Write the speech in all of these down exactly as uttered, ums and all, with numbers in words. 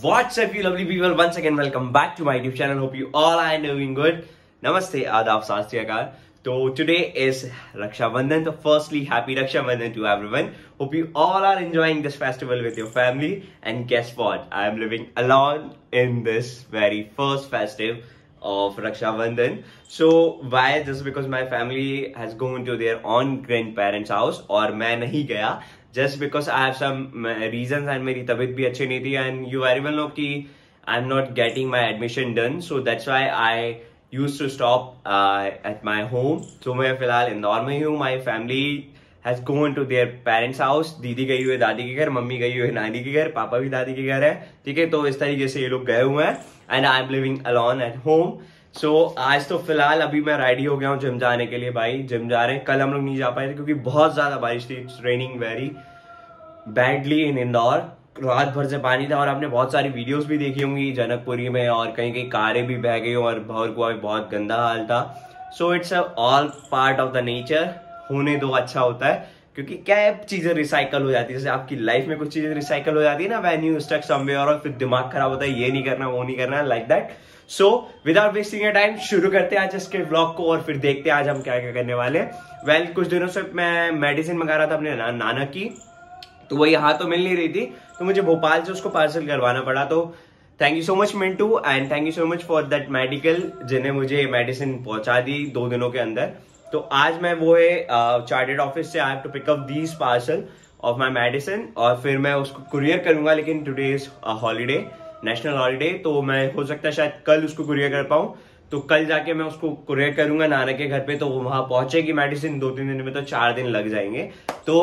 What's up you lovely people, once again welcome back to my YouTube channel. Hope you all are doing good. Namaste, adab, sat sri akal. So today is Raksha Bandhan. So firstly, happy Raksha Bandhan to everyone. Hope you all are enjoying this festival with your family. And guess what? I am living alone in this very first festive of Raksha Bandhan. So why? Just because my family has gone to their own grandparents' house, और मैं नहीं गया. Just because I have some reasons and मेरी तबीयत भी अच्छी नहीं थी and you very well know कि I am not getting my admission done. So that's why I used to stop uh, at my home. So मैं फिलहाल इंदौर में ही हूँ. My family has gone to their parents' house. दीदी गई हुई दादी के घर, मम्मी गई हुई नानी के घर, पापा भी दादी के घर है. ठीक है, तो इस तरीके से ये लोग गए हुए हैं and I am living alone at home. So आज तो फिलहाल अभी मैं रेडी हो गया हूँ जिम जाने के लिए. भाई जिम जा रहे हैं. कल हम लोग नहीं जा पाए थे क्योंकि बहुत ज़्यादा बारिश थी. It's raining very badly in Indore. रात भर से पानी था और आपने बहुत सारी वीडियोस भी देखी होंगी जनकपुरी में, और कहीं कहीं कारें भी बह गई और भौरकुआ भी बहुत गंदा हाल था. So it's all part of the nature. होने दो, अच्छा होता है. क्योंकि क्या है, चीज़ें रिसाइकल हो जाती है. जैसे आपकी लाइफ में कुछ चीज़ें रिसाइकल हो जाती है ना, वैन यू स्टक समवेयर, और फिर दिमाग खराब होता है, ये नहीं करना वो नहीं करना, like that. So without wasting your time शुरू करते हैं आज इसके व्लॉग को, और फिर देखते हैं आज हम क्या क्या करने वाले हैं. well, वेल कुछ दिनों से मैं मेडिसिन मंगा रहा था अपने ना, नाना की, तो वो यहाँ तो मिल नहीं रही थी, तो मुझे भोपाल से उसको पार्सल करवाना पड़ा. तो thank you so much Mintu and thank you so much for that medical, जिन्हें मुझे मेडिसिन पहुँचा दी दो दिनों के अंदर. तो आज मैं वो है चार्टेड ऑफिस से, I have to pick up these parcel of my medicine, और फिर मैं उसको कुरियर करूंगा. लेकिन today is holiday, national holiday, तो मैं हो सकता है शायद कल उसको कुरियर कर पाऊँ. तो कल जाके मैं उसको कुरियर करूंगा नाना के घर पे, तो वो वहाँ पहुँचेगी मेडिसिन. दो तीन दिन में तो चार दिन लग जाएंगे. तो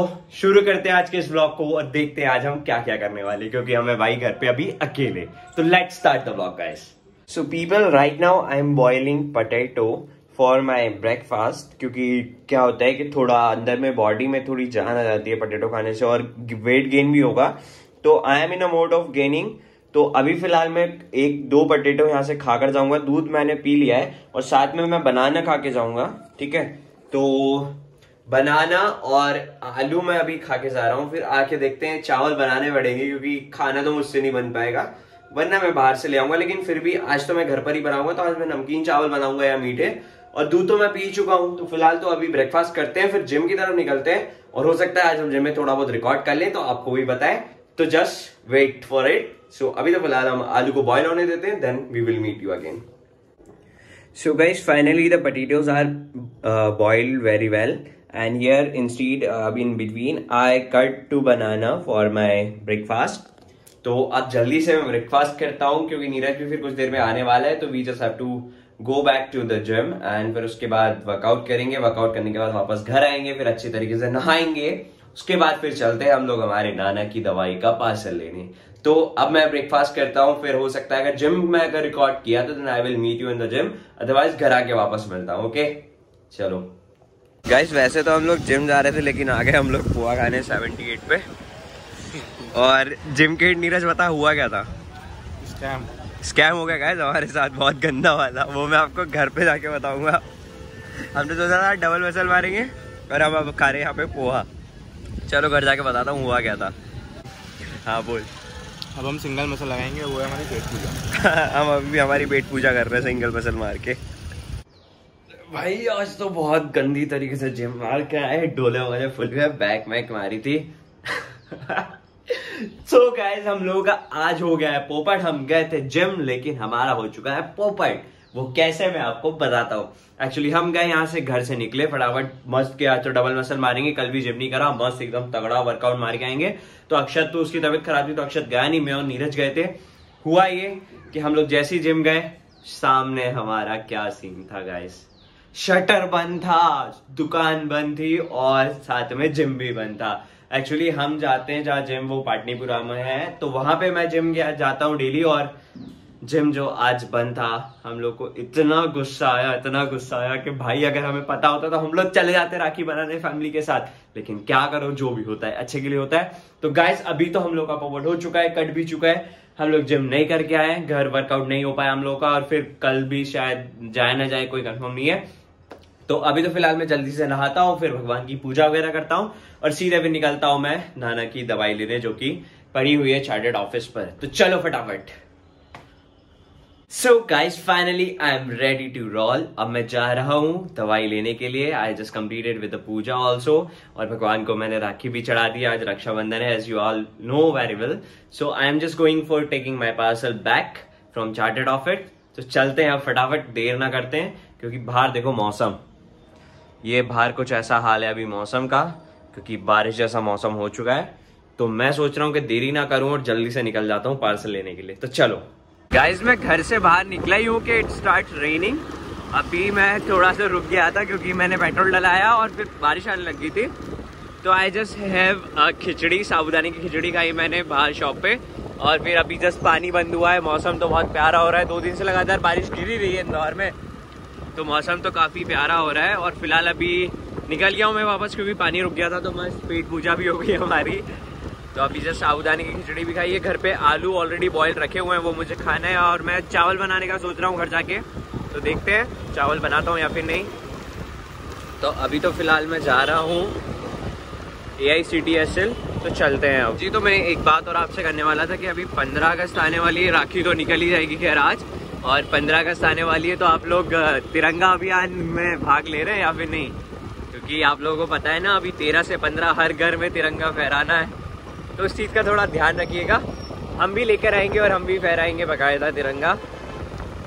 शुरू करते हैं आज के इस ब्लॉग को और देखते हैं आज हम क्या क्या करने वाले, क्योंकि हमें भाई घर पे अभी अकेले. तो let's start the blog guys. So people right now I am boiling potato for my breakfast, क्योंकि क्या होता है कि थोड़ा अंदर में बॉडी में थोड़ी जान आ जाती है पोटैटो खाने से, और वेट गेन भी होगा. तो I am in a mode of gaining. तो अभी फिलहाल मैं एक दो पोटैटो यहाँ से खाकर जाऊँगा. दूध मैंने पी लिया है और साथ में मैं बनाना खा के जाऊँगा. ठीक है, तो बनाना और आलू मैं अभी खा के जा रहा हूँ. फिर आके देखते हैं, चावल बनाने पड़ेंगे क्योंकि खाना तो मुझसे नहीं बन पाएगा, वरना मैं बाहर से ले आऊँगा. लेकिन फिर भी आज तो मैं घर पर ही बनाऊँगा. तो आज मैं नमकीन चावल बनाऊँगा या मीठे, और दूध तो मैं पी चुका हूँ. तो फिलहाल तो अभी ब्रेकफास्ट करते हैं, फिर जिम की तरफ निकलते हैं, और हो सकता है आज हम जिम में थोड़ा बहुत रिकॉर्ड कर लें तो आपको भी बताएं. तो just wait for it. So अभी तो फिलहाल हम आलू को बॉईल होने देते हैं, then we will meet you again. So guys finally the potatoes are boiled very well, and here instead in between I cut two banana for my breakfast. तो अब जल्दी से मैं ब्रेकफास्ट करता हूँ क्योंकि नीरज भी फिर कुछ देर में आने वाला है. तो we just have to go back to the gym, and फिर उसके बाद वर्कआउट करेंगे. वर्कआउट करने के बाद वापस घर आएंगे, फिर अच्छी तरीके से नहाएंगे. उसके बाद फिर चलते हैं हम लोग हमारे नाना की दवाई का पार्सल लेने. तो अब मैं ब्रेकफास्ट करता हूँ, फिर हो सकता है अगर जिम में अगर रिकॉर्ड किया तो then I will meet you in the gym, otherwise घर आके वापस मिलता हूँ. ओके चलो गाइस, वैसे तो हम लोग जिम जा रहे थे लेकिन आ गए हम लोग पोहा खाने सेवेंटी एट पे. और जिम के नीरज बता हुआ क्या था? स्कैम स्कैम हो गया गाइस हमारे साथ, बहुत गंदा वाला. वो मैं आपको घर पे जाके बताऊंगा. हमने सोचा था डबल वसल मारेंगे और हम अब खा रहे हैं यहाँ पे पोहा. चलो घर जाके बताता हूँ हुआ क्या था. हाँ बोल. अब हम सिंगल मसल लगाएंगे, वो है हमारी पेट पूजा. हम अभी भी हमारी पेट पूजा कर रहे हैं सिंगल मसल मार के. भाई आज तो बहुत गंदी तरीके से जिम मार के आए, डोले वगैरह फुल गए, बैक मैक मारी थी. So guys, हम लोगों का आज हो गया है पोपट. हम गए थे जिम लेकिन हमारा हो चुका है पोपट. वो कैसे मैं आपको बताता हूँ. एक्चुअली हम गए यहाँ से, घर से निकले फटाफट मस्त के. आज तो डबल मसल मारेंगे, कल भी जिम नहीं करा, मस्त एकदम तगड़ा वर्कआउट मार के आएंगे. तो अक्षत तो उसकी तबीयत खराब थी तो अक्षत गया नहीं, मैं और नीरज गए थे. हुआ ये कि हम लोग जैसे ही जिम गए, सामने हमारा क्या सीन था गाइस. शटर बंद था, दुकान बंद थी, और साथ में जिम भी बंद था. एक्चुअली हम जाते हैं जहाँ जिम, वो पाटनीपुरा में है, तो वहाँ पे मैं जिम जाता हूँ डेली. और जिम जो आज बंद था, हम लोग को इतना गुस्सा आया, इतना गुस्सा आया कि भाई अगर हमें पता होता तो हम लोग चले जाते राखी बनाने फैमिली के साथ. लेकिन क्या करो, जो भी होता है अच्छे के लिए होता है. तो गाइस अभी तो हम लोग का पोपट हो चुका है, कट भी चुका है. हम लोग जिम नहीं करके आए, घर वर्कआउट नहीं हो पाया हम लोग का, और फिर कल भी शायद जाए ना जाए, कोई कन्फर्म नहीं है. तो अभी तो फिलहाल मैं जल्दी से नहाता हूँ, फिर भगवान की पूजा वगैरह करता हूँ, और सीधे भी निकलता हूँ मैं नाना की दवाई लेने, जो कि पड़ी हुई है चार्टर्ड ऑफिस पर। तो चलो फटाफट। So guys finally I am ready to roll. अब मैं जा रहा हूँ दवाई लेने के लिए। I just completed with the puja also, और भगवान को मैंने राखी भी चढ़ा दी। आज रक्षाबंधन है, as you all know very well. So I am just going for taking my parcel back from chartered office. तो चलते हैं अब फटाफट, देर ना करते हैं, क्योंकि बाहर देखो मौसम, ये बाहर कुछ ऐसा हाल है अभी मौसम का, क्योंकि बारिश जैसा मौसम हो चुका है। तो मैं सोच रहा हूँ कि देरी ना करूँ और जल्दी से निकल जाता हूँ पार्सल लेने के लिए। तो चलो गाइज, मैं घर से बाहर निकला ही हूँ कि इट स्टार्ट रेनिंग। अभी मैं थोड़ा सा रुक गया था क्योंकि मैंने पेट्रोल डलाया और फिर बारिश आने लग गई थी। तो आई जस्ट हैव खिचड़ी, साबुदाने की खिचड़ी खाई मैंने बाहर शॉप पे, और फिर अभी जस्ट पानी बंद हुआ है। मौसम तो बहुत प्यारा हो रहा है, दो दिन से लगातार बारिश गिरी रही है इंदौर में, तो मौसम तो काफ़ी प्यारा हो रहा है। और फिलहाल अभी निकल गया हूँ मैं वापस, क्योंकि पानी रुक गया था। तो मस्त पेट पूजा भी हो गई हमारी। तो अभी जैसे साबुदाने की खिचड़ी भी खाई है। घर पे आलू ऑलरेडी बॉयल रखे हुए हैं, वो मुझे खाना है, और मैं चावल बनाने का सोच रहा हूँ घर जाके। तो देखते हैं चावल बनाता हूँ या फिर नहीं। तो अभी तो फिलहाल मैं जा रहा हूँ A I C T S L. तो चलते हैं अब जी। तो मैं एक बात और आपसे करने वाला था कि अभी पंद्रह अगस्त आने वाली है, राखी तो निकल ही जाएगी खैर आज, और पंद्रह अगस्त आने वाली है। तो आप लोग तिरंगा अभियान में भाग ले रहे हैं या फिर नहीं? क्योंकि आप लोगों को पता है ना, अभी तेरह से पंद्रह हर घर में तिरंगा फहराना है। तो इस चीज़ का थोड़ा ध्यान रखिएगा। हम भी लेकर आएंगे और हम भी फहराएंगे बकायदा तिरंगा।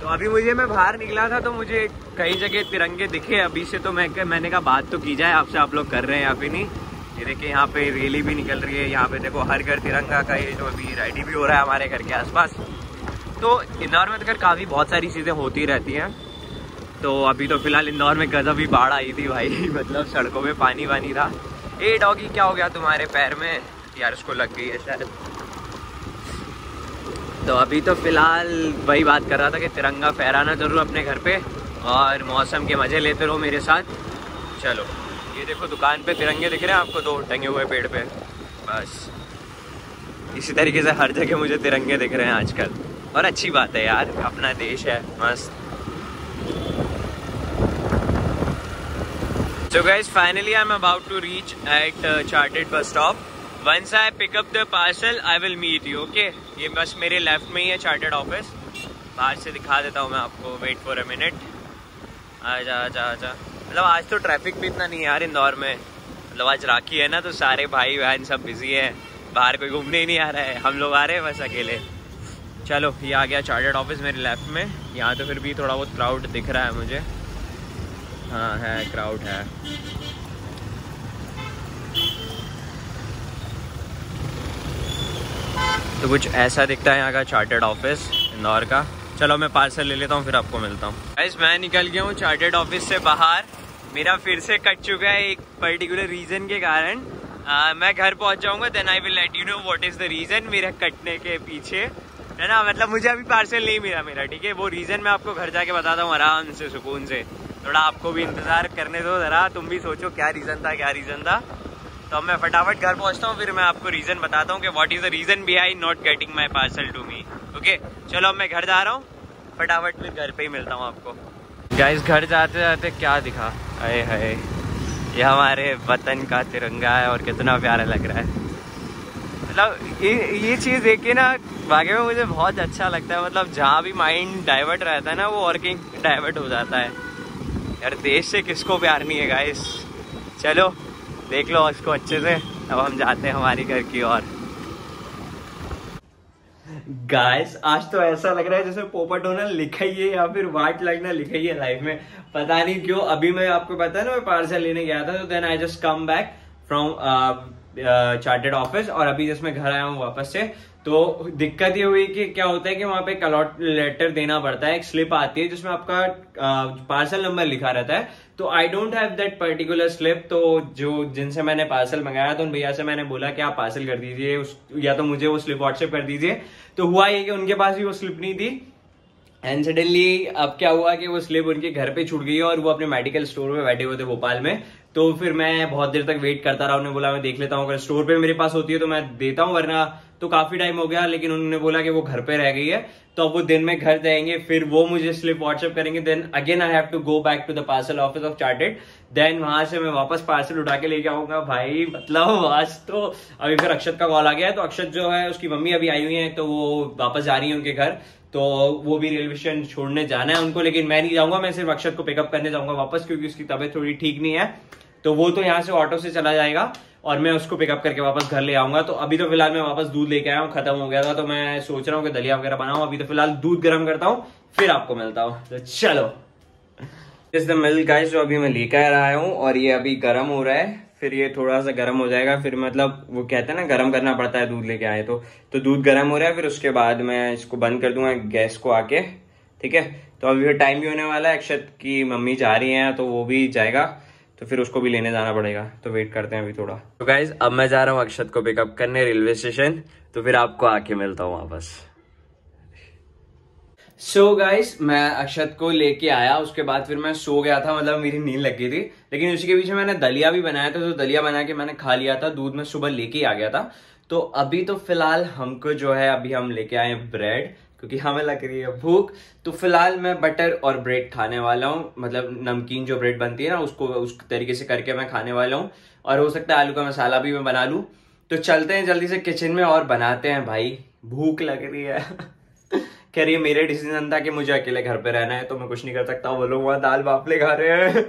तो अभी मुझे, मैं बाहर निकला था तो मुझे कई जगह तिरंगे दिखे अभी से। तो मैं मैंने कहा बात तो की जाए आपसे, आप लोग कर रहे हैं या फिर नहीं। ये देखिए यहाँ पे रैली भी निकल रही है, यहाँ पे देखो हर घर तिरंगा का ये जो अभी रैली भी हो रहा है हमारे घर के आसपास। तो इंदौर में तो खैर काफ़ी बहुत सारी चीज़ें होती रहती हैं। तो अभी तो फिलहाल इंदौर में गजब ही बाढ़ आई थी भाई, मतलब सड़कों में पानी वानी था। ए डॉगी क्या हो गया तुम्हारे पैर में? यार उसको लग गई है शायद। तो अभी तो फिलहाल वही बात कर रहा था कि तिरंगा फहराना जरूर अपने घर पे, और मौसम के मज़े लेते रहो मेरे साथ। चलो ये देखो दुकान पे तिरंगे दिख रहे हैं आपको, दो टंगे हुए पेड़ पे। बस इसी तरीके से हर जगह मुझे तिरंगे दिख रहे हैं आजकल, और अच्छी बात है यार, अपना देश है मस्त। So guys finally I am about to reach at chartered bus stop. Once I pick up the parcel, I will meet you, okay? ये बस मेरे लेफ्ट में ही है चार्टर्ड ऑफिस। बाहर से दिखा देता हूँ मैं आपको। Wait for a minute. आजा आजा आजा। मतलब आज तो ट्रैफिक भी इतना नहीं है यार इंदौर में। मतलब आज राखी है ना, तो सारे भाई बहन सब बिजी हैं, बाहर कोई घूमने ही नहीं आ रहा है, हम लोग आ रहे हैं बस अकेले। चलो ये आ गया चार्टर्ड ऑफिस मेरे लेफ्ट में। यहाँ तो फिर भी थोड़ा बहुत क्राउड दिख रहा है मुझे। हाँ है, क्राउड है। तो कुछ ऐसा दिखता है यहाँ का चार्टर्ड ऑफिस इंदौर का। चलो मैं पार्सल ले लेता हूँ, फिर आपको मिलता हूँ। गाइस मैं निकल गया हूँ चार्टर्ड ऑफिस से बाहर। मेरा फिर से कट चुका है एक पर्टिकुलर रीज़न के कारण। आ, मैं घर पहुँच जाऊँगा, then I will let you know what is the reason मेरा कटने के पीछे, है ना। मतलब मुझे अभी पार्सल नहीं मिला मेरा, ठीक है। वो रीज़न मैं आपको घर जाके बताता हूँ आराम से, सुकून से। थोड़ा आपको भी इंतज़ार करने दो ज़रा, तुम भी सोचो क्या रीज़न था, क्या रीज़न था। तो मैं फटाफट घर पहुंचता हूँ, फिर मैं आपको रीज़न बताता हूँ कि what is the reason behind not getting my parcel to me, okay. चलो अब मैं घर जा रहा हूँ, फटाफट फिर घर पे ही मिलता हूँ आपको। गाइस घर जाते जाते क्या दिखा, अरे हाय, ये हमारे वतन का तिरंगा है और कितना प्यारा लग रहा है। मतलब ये ये चीज़ देख के ना वाकई में मुझे बहुत अच्छा लगता है। मतलब जहाँ भी माइंड डाइवर्ट रहता है ना, वो और कहीं डाइवर्ट हो जाता है यार। देश से किसको प्यार नहीं है गाइस। चलो देख लो इसको अच्छे से। अब हम जाते हैं हमारी घर की ओर। गाइस आज तो ऐसा लग रहा है जैसे पोपट होना लिखा ही है या फिर वाट लगना लिखा ही है लाइफ में, पता नहीं क्यों। अभी मैं आपको पता है ना, मैं पार्सल लेने गया था, तो then I just come back from chartered office, और अभी जस्ट मैं घर आया हूँ वापस से। तो दिक्कत ये हुई कि क्या होता है कि वहाँ पे एक अलॉट लेटर देना पड़ता है, एक स्लिप आती है जिसमें आपका आ, पार्सल नंबर लिखा रहता है। तो I don't have that particular slip. तो जो जिनसे मैंने पार्सल मंगाया था, उन भैया से मैंने बोला कि आप पार्सल कर दीजिए उस, या तो मुझे वो स्लिप व्हाट्सएप कर दीजिए। तो हुआ ये कि उनके पास भी वो स्लिप नहीं थी, एंड सडनली अब क्या हुआ कि वो स्लिप उनके घर पे छूट गई, और वो अपने मेडिकल स्टोर पे बैठे हुए थे भोपाल में। तो फिर मैं बहुत देर तक वेट करता रहा। उन्होंने बोला मैं देख लेता हूँ, अगर स्टोर पे मेरे पास होती है तो मैं देता हूँ, वरना तो काफी टाइम हो गया, लेकिन उन्होंने बोला कि वो घर पे रह गई है, तो अब वो दिन में घर जाएंगे, फिर वो मुझे स्लिप व्हाट्सएप करेंगे, then again I have to go back to the parcel office of chartered, then वहां से मैं वापस पार्सल उठा के लेके आऊंगा। भाई मतलब आज तो अभी फिर अक्षत का कॉल आ गया है, तो अक्षत जो है उसकी मम्मी अभी आई हुई है, तो वो वापस जा रही है उनके घर, तो वो भी रेलवे स्टेशन छोड़ने जाना है उनको, लेकिन मैं नहीं जाऊंगा, मैं सिर्फ अक्षत को पिकअप करने जाऊंगा वापस, क्योंकि उसकी तबीयत थोड़ी ठीक नहीं है, तो वो तो यहाँ से ऑटो से चला जाएगा और मैं उसको पिकअप करके वापस घर ले आऊंगा। तो अभी तो फिलहाल मैं वापस दूध लेके आया हूँ, खत्म हो गया था, तो मैं सोच रहा हूँ कि दलिया वगैरह बनाऊं। अभी तो फिलहाल दूध गर्म करता हूँ, फिर आपको मिलता हूँ। तो चलो इस द मिल्क गाइस, जो अभी मैं लेकर आया हूँ और ये अभी गर्म हो रहा है, फिर ये थोड़ा सा गर्म हो जाएगा, फिर मतलब वो कहते हैं ना गर्म करना पड़ता है दूध लेके आए तो तो दूध गर्म हो रहा है, फिर उसके बाद मैं इसको बंद कर दूंगा गैस को आके, ठीक है। तो अभी फिर टाइम भी होने वाला है, अक्षत की मम्मी जा रही हैं तो वो भी जाएगा, तो फिर उसको भी लेने जाना पड़ेगा, तो वेट करते हैं अभी थोड़ा। तो गाइज अब मैं जा रहा हूँ अक्षत को पिकअप करने रेलवे स्टेशन, तो फिर आपको आके मिलता हूँ वापस। सो so गाइज मैं अक्षत को लेके आया, उसके बाद फिर मैं सो गया था, मतलब मेरी नींद लग गई थी, लेकिन उसी के पीछे मैंने दलिया भी बनाया था, तो दलिया बना के मैंने खा लिया था, दूध में सुबह लेके आ गया था। तो अभी तो फिलहाल हमको जो है, अभी हम लेके आए ब्रेड, क्योंकि हमें लग रही है भूख, तो फिलहाल मैं बटर और ब्रेड खाने वाला हूँ, मतलब नमकीन जो ब्रेड बनती है ना उसको उस तरीके से करके मैं खाने वाला हूँ, और हो सकता है आलू का मसाला भी मैं बना लूँ। तो चलते हैं जल्दी से किचन में और बनाते हैं, भाई भूख लग रही है। कह रही है मेरे डिसीजन था कि मुझे अकेले घर पे रहना है, तो मैं कुछ नहीं कर सकता, वो लोग वहाँ दाल बाफले खा रहे हैं।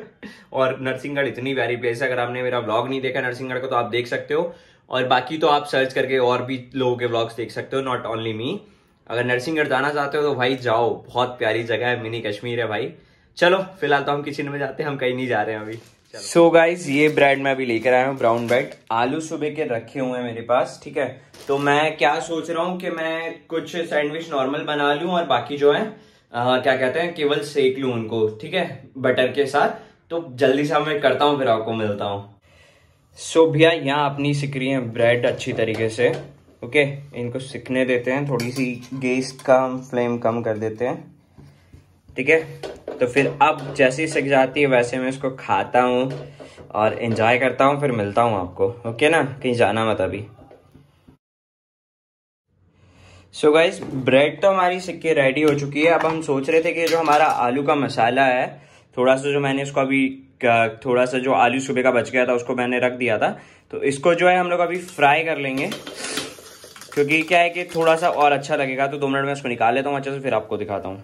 और नरसिंहगढ़ इतनी प्यारी प्लेस है, अगर आपने मेरा व्लॉग नहीं देखा नरसिंहगढ़ को तो आप देख सकते हो, और बाकी तो आप सर्च करके और भी लोगों के व्लॉग्स देख सकते हो, नॉट ओनली मी। अगर नरसिंहगढ़ जाना चाहते हो तो भाई जाओ, बहुत प्यारी जगह है, मिनी कश्मीर है भाई। चलो फिलहाल तो हम किचन में जाते हैं, हम कहीं नहीं जा रहे हैं अभी। सो गाइज ये ब्रेड मैं अभी लेकर आया हूँ, ब्राउन ब्रेड, आलू सुबह के रखे हुए हैं मेरे पास, ठीक है। तो मैं क्या सोच रहा हूँ कि मैं कुछ सैंडविच नॉर्मल बना लूँ और बाकी जो है आ, क्या कहते हैं केवल सेक लूँ उनको, ठीक है, बटर के साथ। तो जल्दी से मैं करता हूँ, फिर आपको मिलता हूँ। सो भैया यहाँ अपनी सिक रही है ब्रेड अच्छी तरीके से, ओके, इनको सिकने देते हैं, थोड़ी सी गैस का हम फ्लेम कम कर देते हैं, ठीक है। तो फिर अब जैसी सिक जाती है वैसे मैं इसको खाता हूँ और एंजॉय करता हूँ, फिर मिलता हूँ आपको, ओके ना, कहीं जाना मत अभी। सो गाइस ब्रेड तो हमारी सिक के रेडी हो चुकी है, अब हम सोच रहे थे कि जो हमारा आलू का मसाला है थोड़ा सा, जो मैंने इसको अभी थोड़ा सा जो आलू सुबह का बच गया था उसको मैंने रख दिया था, तो इसको जो है हम लोग अभी फ्राई कर लेंगे, क्योंकि क्या है कि थोड़ा सा और अच्छा लगेगा। तो दो मिनट में इसको निकाल लेता हूँ अच्छे से, फिर आपको दिखाता हूँ।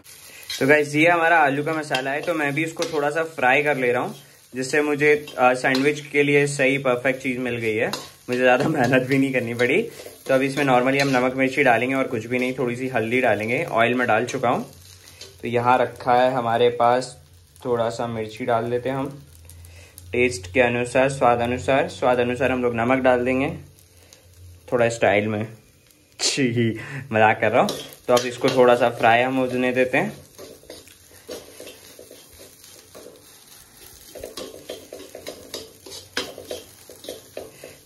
तो गाइस ये हमारा आलू का मसाला है, तो मैं भी इसको थोड़ा सा फ्राई कर ले रहा हूँ, जिससे मुझे सैंडविच के लिए सही परफेक्ट चीज़ मिल गई है, मुझे ज़्यादा मेहनत भी नहीं करनी पड़ी। तो अभी इसमें नॉर्मली हम नमक मिर्ची डालेंगे और कुछ भी नहीं, थोड़ी सी हल्दी डालेंगे, ऑयल में डाल चुका हूँ। तो यहाँ रखा है हमारे पास, थोड़ा सा मिर्ची डाल देते हैं हम टेस्ट के अनुसार, स्वाद अनुसार, स्वाद अनुसार हम लोग नमक डाल देंगे, थोड़ा स्टाइल में, छी मजाक कर रहा हूँ। तो अब इसको थोड़ा सा फ्राई हम होने देते हैं।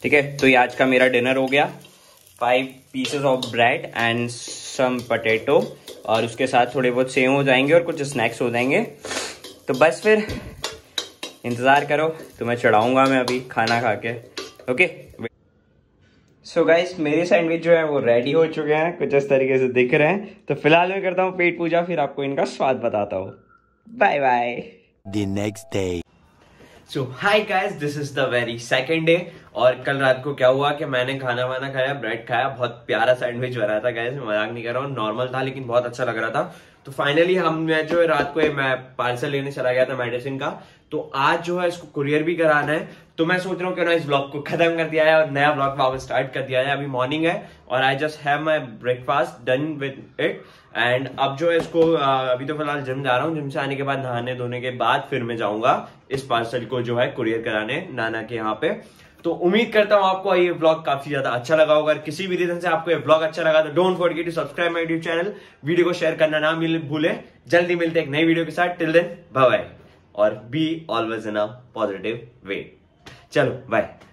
ठीक है, तो ये आज का मेरा डिनर हो गया, five pieces of bread and some potato, और उसके साथ थोड़े बहुत सेव हो जाएंगे और कुछ स्नैक्स हो जाएंगे। तो बस फिर इंतज़ार करो, तुम्हें चढ़ाऊँगा मैं अभी खाना खा के, ओके। सो गाइस मेरे सैंडविच जो है वो रेडी हो चुके हैं, कुछ इस तरीके से दिख रहे हैं। तो फिलहाल मैं करता हूँ पेट पूजा, फिर आपको इनका स्वाद बताता हूँ। Bye bye the next day. So hi guys this is the very second day, और कल रात को क्या हुआ कि मैंने खाना वाना खाया, ब्रेड खाया, बहुत प्यारा सैंडविच बना था गाइज, मजाक नहीं कर रहा हूँ, नॉर्मल था लेकिन बहुत अच्छा लग रहा था। तो फाइनली हम जो है रात को मैं पार्सल लेने चला गया था मेडिसिन का, तो आज जो है इसको कुरियर भी कराना है, तो मैं सोच रहा हूँ कि ना इस ब्लॉग को खत्म कर दिया है और नया ब्लॉग वापस स्टार्ट कर दिया है। अभी मॉर्निंग है और I just have my breakfast done with it, and अब जो है इसको अभी तो फिलहाल जिम जा रहा हूँ, जिम से आने के बाद नहाने धोने के बाद फिर मैं जाऊंगा इस पार्सल को जो है कुरियर कराने नाना के यहाँ पे। तो उम्मीद करता हूँ आपको ये व्लॉग काफी ज्यादा अच्छा लगा होगा, और किसी भी रीजन से आपको ये व्लॉग अच्छा लगा तो don't forget to subscribe my YouTube channel, video को शेयर करना ना भूले। जल्दी मिलते हैं एक नई वीडियो के साथ, टिल देन बाय बाय और be always in a positive way. चलो बाय।